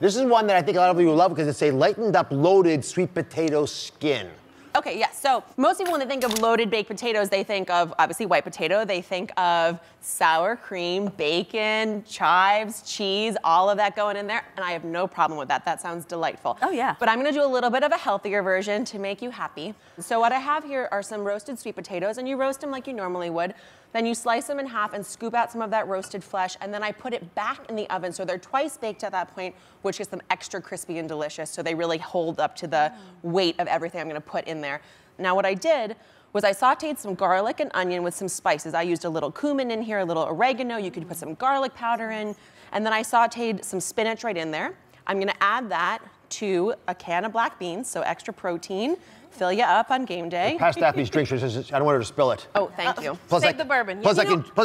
This is one that I think a lot of you love because it's a lightened up loaded sweet potato skin. Okay, yes, so most people when they think of loaded baked potatoes, they think of obviously white potato, they think of sour cream, bacon, chives, cheese, all of that going in there, and I have no problem with that. That sounds delightful. Oh yeah. But I'm gonna do a little bit of a healthier version to make you happy. So what I have here are some roasted sweet potatoes, and you roast them like you normally would. Then you slice them in half and scoop out some of that roasted flesh, and then I put it back in the oven. So they're twice baked at that point, which gets them extra crispy and delicious. So they really hold up to the weight of everything I'm gonna put in there. Now what I did was I sauteed some garlic and onion with some spices. I used a little cumin in here, a little oregano. You could put some garlic powder in. And then I sauteed some spinach right in there. I'm gonna add that to a can of black beans, so extra protein. Fill you up on game day. Pass that these drinks. I don't want her to spill it. Oh, thank you. Plus, save the bourbon. Plus, I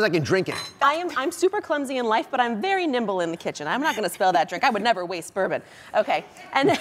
can drink it. I'm super clumsy in life, but I'm very nimble in the kitchen. I'm not going to spill that drink. I would never waste bourbon. Okay, and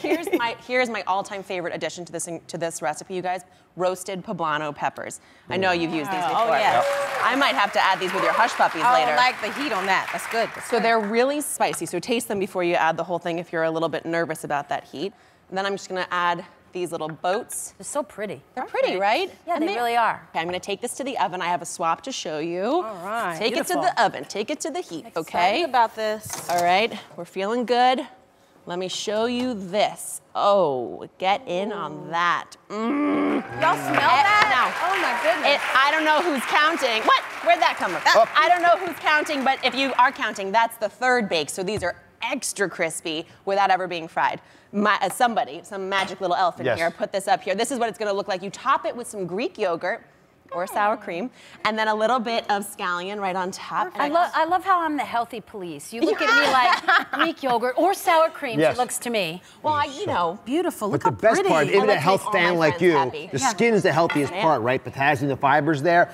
here's my all-time favorite addition to this recipe, you guys. Roasted poblano peppers. I know you've used these before. Oh yeah. I might have to add these with your hush puppies later. I like the heat on that. That's good. That's so good. They're really spicy. So taste them before you add the whole thing if you're a little bit nervous about that heat. And then I'm just going to add these little boats. They're so pretty. They're pretty, right? Yeah, and they really are. Okay, I'm gonna take this to the oven. I have a swap to show you. All right, take it to the oven, take it to the heat, okay? About this. All right, we're feeling good. Let me show you this. Oh, get in on that. Y'all smell that? Now, oh my goodness. I don't know who's counting. What? Where'd that come from? Oh. I don't know who's counting, but if you are counting, that's the third bake, so these are extra crispy without ever being fried. Some magic little elf in here, put this up here. This is what it's gonna look like. You top it with some Greek yogurt or sour cream, and then a little bit of scallion right on top. I love how I'm the healthy police. You look at me like Greek yogurt or sour cream, it looks to me. Well, you know. Beautiful, look how pretty. But the best part, even a health fan like you, the skin's the healthiest part, right? The potassium, the fiber's there.